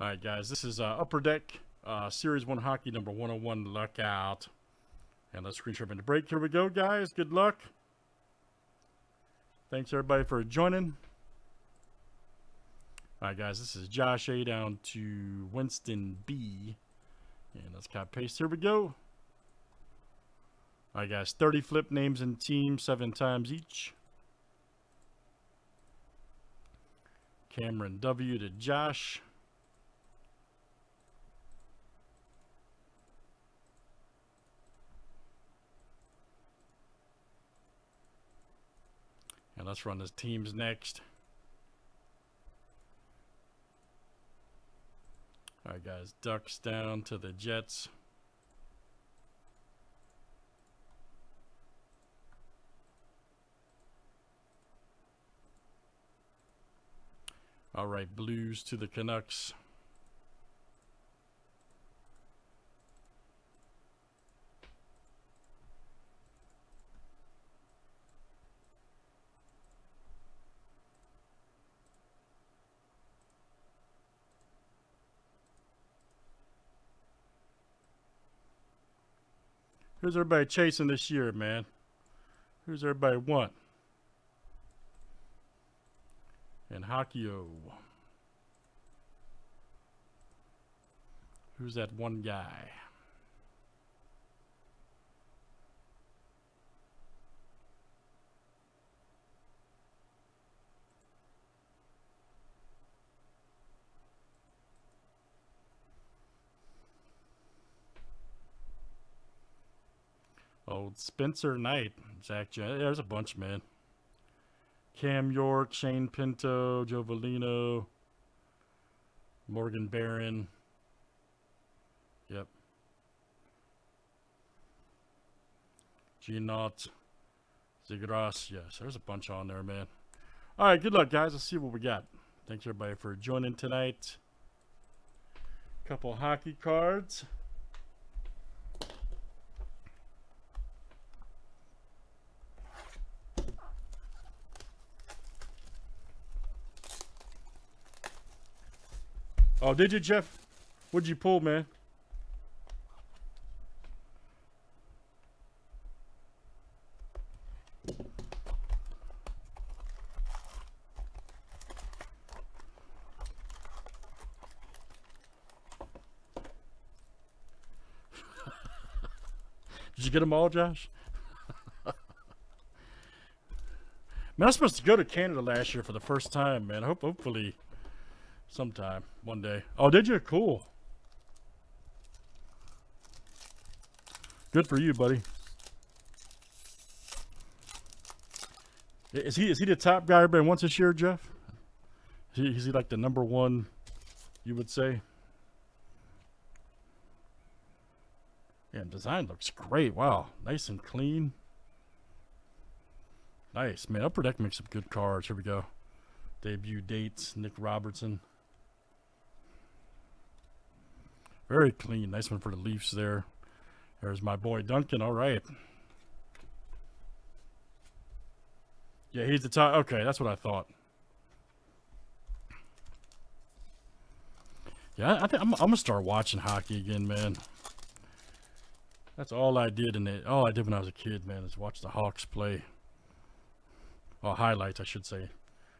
All right, guys, this is Upper Deck Series 1 Hockey number 101. Luck out. And let's screen share in the break. Here we go, guys. Good luck. Thanks, everybody, for joining. All right, guys, this is Josh A down to Winston B. And let's copy paste. Here we go. All right, guys, 30 flip names and teams, 7 times each. Cameron W to Josh. And let's run his teams next. All right, guys, Ducks down to the Jets. All right, Blues to the Canucks. Who's everybody chasing this year, man? Who's everybody want? And Hockey-O. Who's that one guy? Old Spencer Knight, Zach Jones. Yeah, there's a bunch, man. Cam York, Shane Pinto, Joe Valino, Morgan Baron. Yep. G-Naught, Zigguras. Yes, there's a bunch on there, man. All right, good luck, guys. Let's see what we got. Thanks, everybody, for joining tonight. Couple hockey cards. Oh, did you, Jeff? What'd you pull, man? Did you get them all, Josh? Man, I was supposed to go to Canada last year for the first time, man. Hopefully... sometime, one day. Oh, did you? Cool. Good for you, buddy. Is he the top guy everybody wants this year, Jeff? Is he like the number one, you would say? Yeah, design looks great. Wow, nice and clean. Nice, man. Upper Deck makes some good cards. Here we go. Debut dates, Nick Robertson. Very clean. Nice one for the Leafs there. There's my boy Duncan. All right. Yeah, he's the top. Okay, that's what I thought. Yeah, I think I'm gonna start watching hockey again, man. That's all I did when I was a kid, man, is watch the Hawks play. Or highlights, I should say.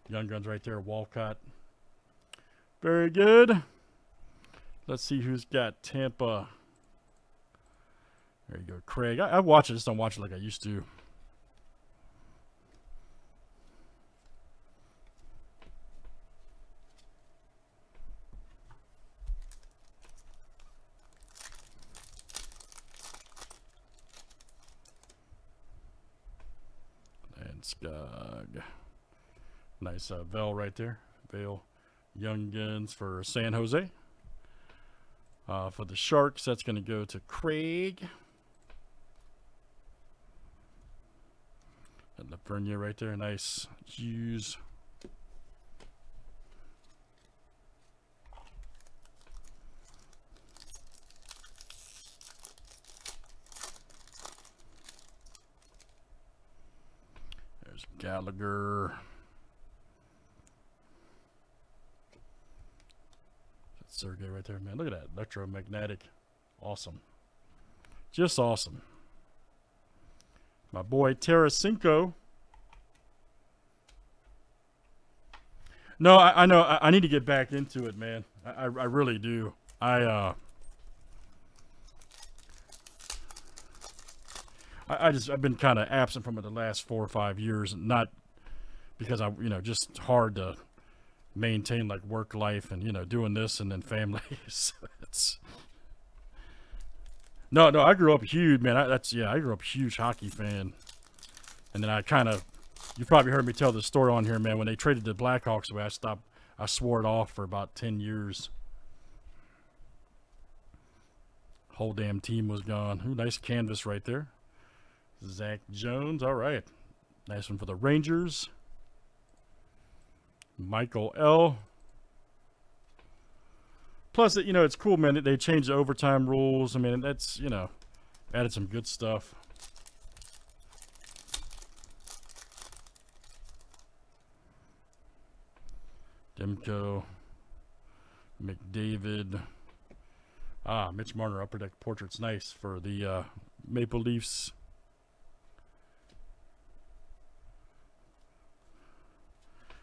Young Guns right there, Walcott. Very good. Let's see who's got Tampa. There you go, Craig. I watch it, just don't watch it like I used to. And Skog. Nice Vail right there. Vail. Young Guns for San Jose. For the Sharks, that's going to go to Craig. And Lavernia right there. Nice. Hughes. There's Gallagher. Sergey right there, man. Look at that. Electromagnetic. Awesome. Just awesome. My boy Tarasenko. No, I know. I need to get back into it, man. I really do. I've been kind of absent from it the last 4 or 5 years, and not because just hard to maintain like work life and doing this and then family. So it's no. I grew up huge, man. I grew up huge hockey fan, and then I kind of. You probably heard me tell this story on here, man. When they traded the Blackhawks away, I swore it off for about 10 years. Whole damn team was gone. Ooh, nice canvas right there. Zach Jones. All right. Nice one for the Rangers. Michael L. Plus, it's cool, man, that they changed the overtime rules. I mean, that's, added some good stuff. Demco, McDavid, Mitch Marner, Upper Deck Portraits, nice for the Maple Leafs.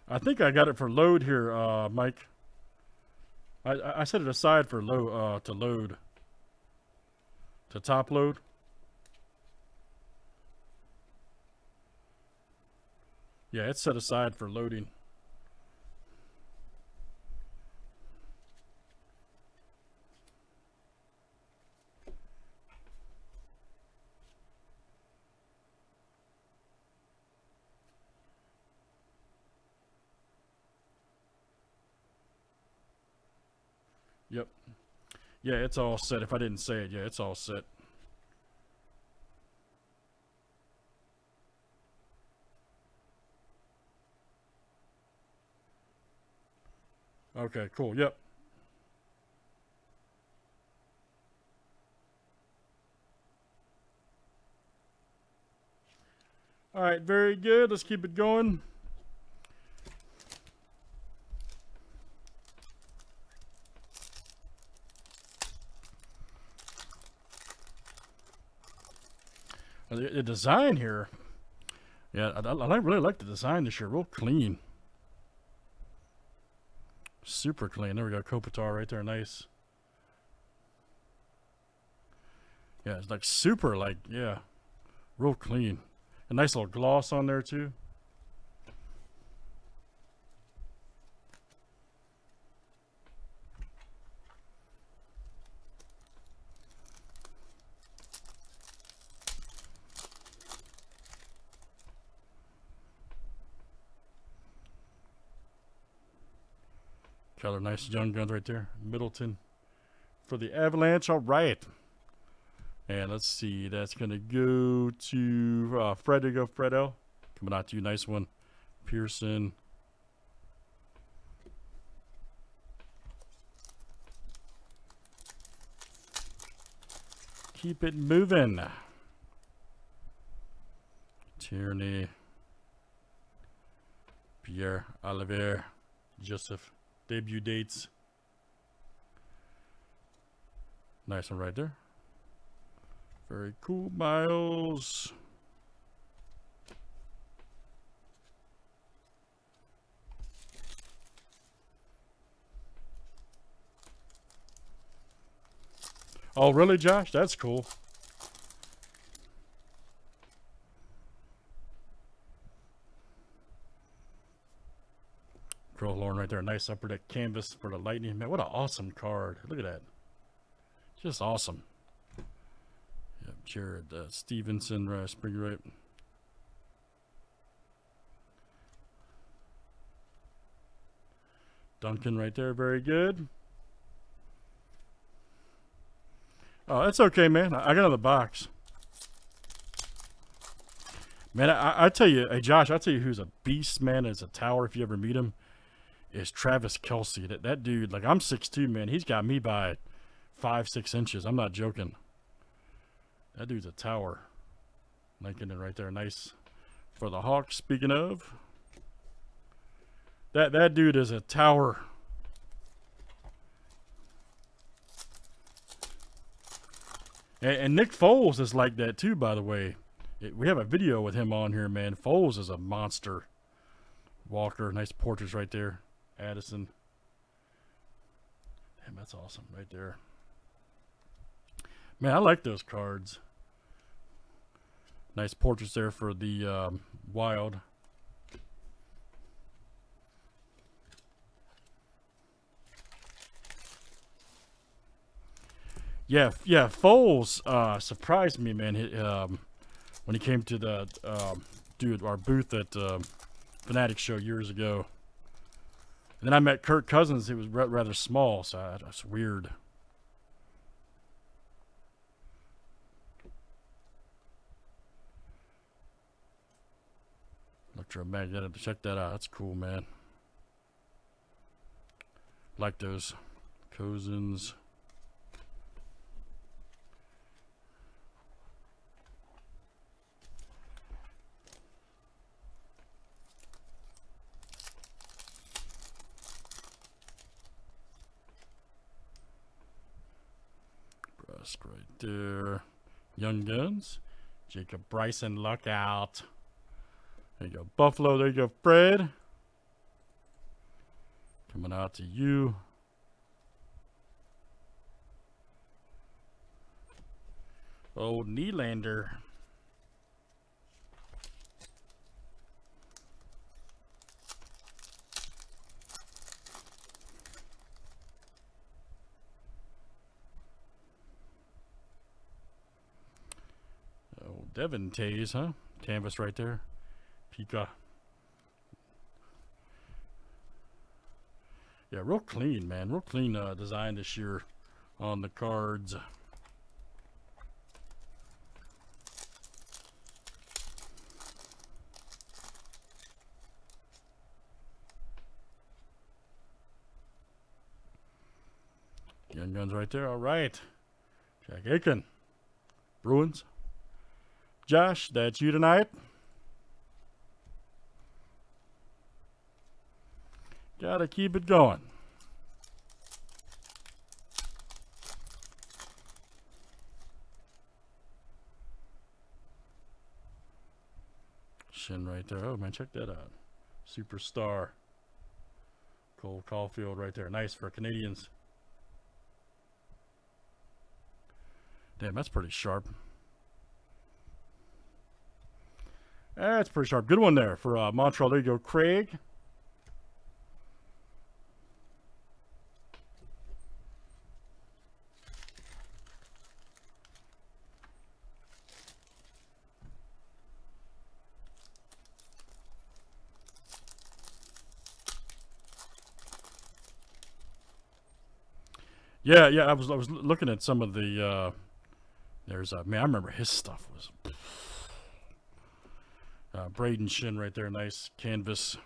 I think I got it for load here, Mike. I set it aside for load, to top load. Yeah, it's set aside for loading. Yep. Yeah, it's all set. If I didn't say it, yeah, it's all set. Okay, cool. Yep. All right, very good. Let's keep it going. The design here, yeah, I really like the design this year. Real clean, super clean. There we go, Kopitar right there, nice. Yeah, it's like super, like, yeah, real clean. A nice little gloss on there too. Other nice young guns right there. Middleton for the Avalanche. All right. And let's see. That's going to go to Frederigo. Fredo. Coming out to you. Nice one. Pearson. Keep it moving. Tierney. Pierre. Oliver. Joseph. Debut dates. Nice one right there. Very cool, Miles. Oh, really, Josh? That's cool. Crowhorn right there, nice Upper Deck canvas for the Lightning. Man, what an awesome card. Look at that. Just awesome. Yep, Jared, Stevenson, Spring, right? Duncan right there, very good. Oh, that's okay, man. I got another box. Man, I tell you, hey, Josh, I tell you who's a beast, man, is a tower if you ever meet him, is Travis Kelce. That dude, like, I'm 6'2", man. He's got me by 5, 6 inches. I'm not joking. That dude's a tower. Lincoln right there, nice for the Hawks. Speaking of, that dude is a tower. And Nick Foles is like that too, by the way. We have a video with him on here, man. Foles is a monster. Walker, nice portraits right there. Addison. Damn, that's awesome right there. Man, I like those cards. Nice portraits there for the Wild. Yeah, yeah, Foles surprised me, man. He, when he came to the our booth at Fanatics show years ago. And then I met Kirk Cousins. He was rather small, so that's weird. Electromagnetic. Check that out. That's cool, man. Like those Cousins. Right there. Young Guns. Jacob Bryson, luck out. There you go, Buffalo. There you go, Fred. Coming out to you. Old Nylander. Devin Tays, huh? Canvas right there. Pika. Yeah, real clean, man. Real clean design this year on the cards. Young Guns right there. All right. Jack Aitken. Bruins. Josh, that's you tonight. Gotta keep it going. Shin right there. Oh man, check that out. Superstar. Cole Caulfield right there. Nice for Canadians. Damn, that's pretty sharp. That's pretty sharp. Good one there for Montreal. There you go, Craig. Yeah, yeah. I was looking at some of the. There's man. I remember his stuff was. Braden Shin right there, nice canvas.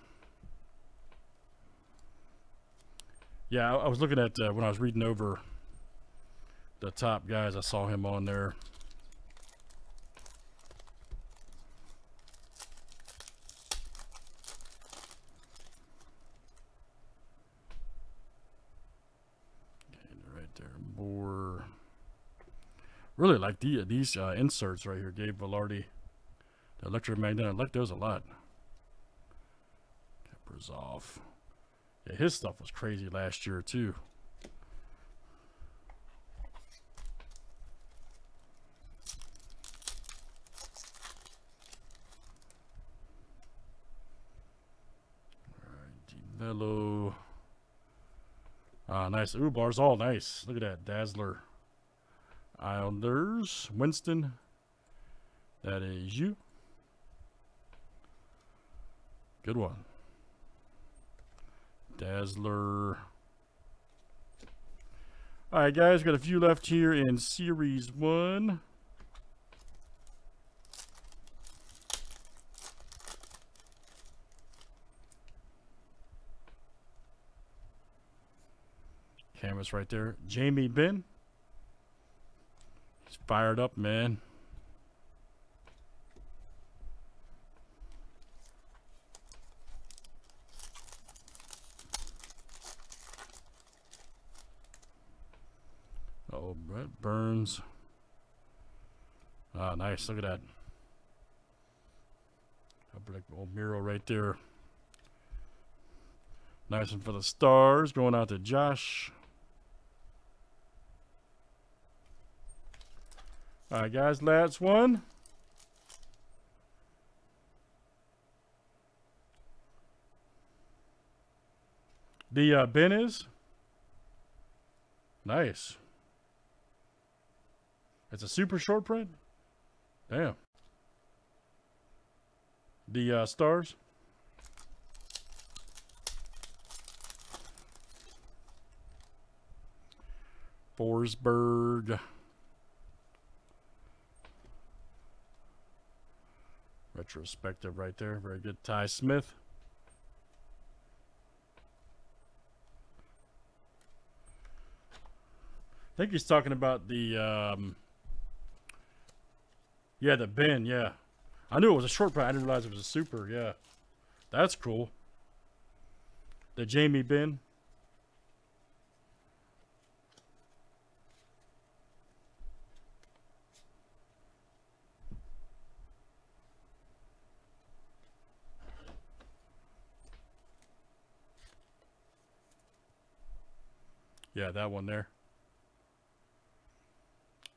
Yeah, I was looking at when I was reading over the top guys, I saw him on there. And right there, more. Really like these inserts right here, Gabe Velarde. Electromagnetic, I like those a lot. Kepler's off. Yeah, his stuff was crazy last year too. All right, DeMello. Ah, nice. Ooh, bars all nice. Look at that, Dazzler. Islanders, Winston. That is you. Good one. Dazzler. All right, guys, got a few left here in series one. Canvas right there. Jamie Benn. He's fired up, man. Burns. Ah, nice. Look at that. Upper Deck old mural right there. Nice one for the Stars. Going out to Josh. All right, guys. Last one. The bin is nice. It's a super short print. Damn. The Stars. Forsberg. Retrospective right there. Very good. Ty Smith. I think he's talking about the, yeah, the bin, yeah. I knew it was a short print. I didn't realize it was a super, yeah. That's cool. The Jamie Benn. Yeah, that one there.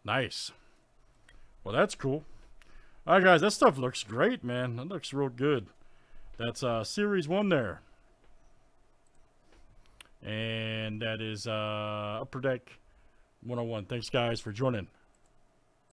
Nice. Well, that's cool. All right, guys, that stuff looks great, man. That looks real good. That's Series 1 there. And that is Upper Deck 101. Thanks, guys, for joining.